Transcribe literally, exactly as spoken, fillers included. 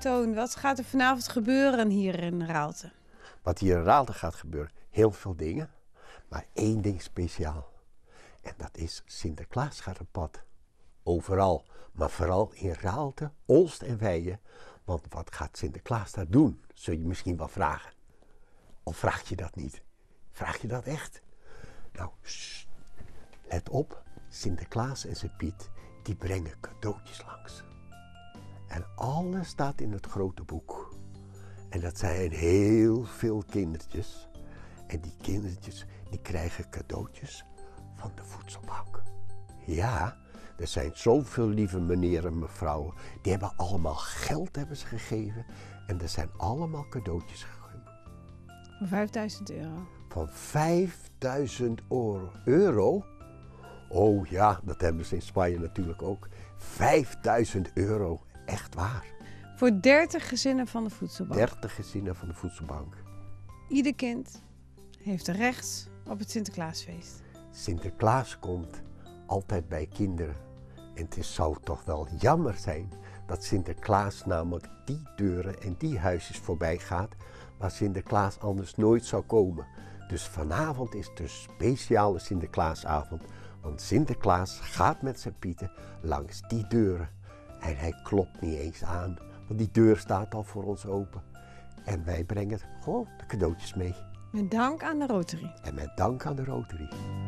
Toon, wat gaat er vanavond gebeuren hier in Raalte? Wat hier in Raalte gaat gebeuren, heel veel dingen. Maar één ding speciaal. En dat is Sinterklaas gaat op pad. Overal, maar vooral in Raalte, Olst en Weien. Want wat gaat Sinterklaas daar doen, zul je misschien wel vragen. Of vraag je dat niet? Vraag je dat echt? Nou, shh. Let op, Sinterklaas en zijn Piet, die brengen cadeautjes langs. En alles staat in het grote boek. En dat zijn heel veel kindertjes. En die kindertjes, die krijgen cadeautjes van de Voedselbank. Ja, er zijn zoveel lieve meneeren en mevrouwen. Die hebben allemaal geld hebben ze gegeven. En er zijn allemaal cadeautjes gegeven. Van vijfduizend euro? Van vijfduizend euro. euro? Oh ja, dat hebben ze in Spanje natuurlijk ook. vijfduizend euro. Echt waar. Voor dertig gezinnen van de Voedselbank. dertig gezinnen van de Voedselbank. Ieder kind heeft recht op het Sinterklaasfeest. Sinterklaas komt altijd bij kinderen. En het zou toch wel jammer zijn dat Sinterklaas namelijk die deuren en die huisjes voorbij gaat waar Sinterklaas anders nooit zou komen. Dus vanavond is de speciale Sinterklaasavond. Want Sinterklaas gaat met zijn pieten langs die deuren. En hij klopt niet eens aan, want die deur staat al voor ons open. En wij brengen gewoon de cadeautjes mee. Met dank aan de Rotary. En met dank aan de Rotary.